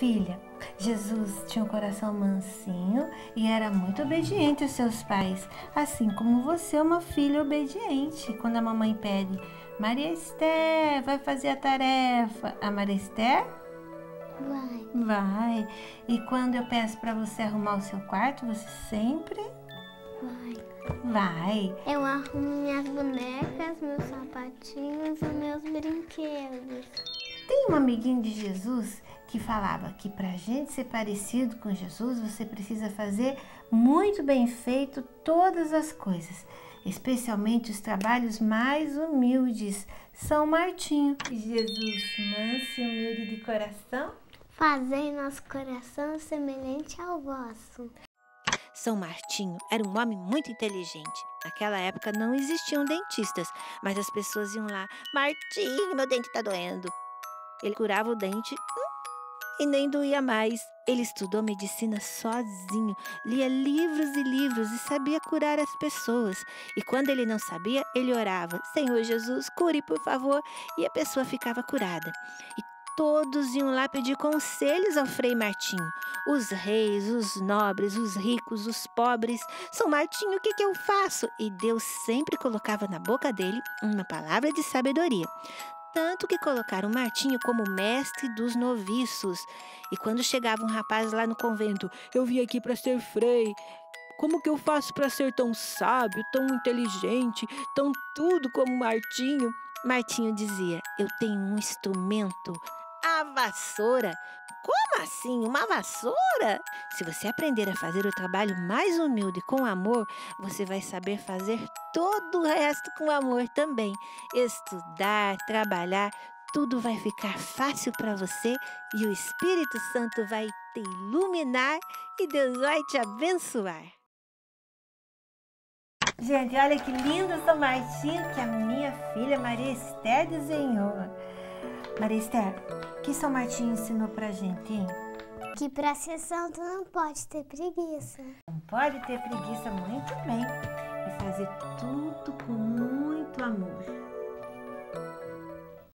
filha, Jesus tinha um coração mansinho e era muito obediente aos seus pais, assim como você é uma filha obediente. Quando a mamãe pede, Maria Esther, vai fazer a tarefa, a Maria Esther vai. E quando eu peço para você arrumar o seu quarto, você sempre vai. Eu arrumo minhas bonecas, meus sapatinhos e meus brinquedos. Tem um amiguinho de Jesus que falava que para a gente ser parecido com Jesus, você precisa fazer muito bem feito todas as coisas, especialmente os trabalhos mais humildes. São Martinho. Jesus, manso e humilde de coração, fazei nosso coração semelhante ao vosso. São Martinho era um homem muito inteligente. Naquela época não existiam dentistas, mas as pessoas iam lá, Martinho, meu dente tá doendo. Ele curava o dente e nem doía mais. Ele estudou medicina sozinho, lia livros e livros e sabia curar as pessoas. E quando ele não sabia, ele orava, Senhor Jesus, cure por favor, e a pessoa ficava curada. E todos iam lá pedir conselhos ao Frei Martinho. Os reis, os nobres, os ricos, os pobres. São Martinho, o que que eu faço? E Deus sempre colocava na boca dele uma palavra de sabedoria. Tanto que colocaram Martinho como mestre dos noviços. E quando chegava um rapaz lá no convento, eu vim aqui para ser frei. Como que eu faço para ser tão sábio, tão inteligente, tão tudo como Martinho? Martinho dizia, eu tenho um instrumento, a vassoura. Como assim? Uma vassoura? Se você aprender a fazer o trabalho mais humilde com amor, você vai saber fazer todo o resto com amor também. Estudar, trabalhar, tudo vai ficar fácil para você e o Espírito Santo vai te iluminar e Deus vai te abençoar. Gente, olha que lindo São Martinho que a minha filha Maria Esther desenhou. Maria Esther, o que São Martinho ensinou pra gente, hein? Que pra ser santo não pode ter preguiça. Não pode ter preguiça, muito bem. E fazer tudo com muito amor.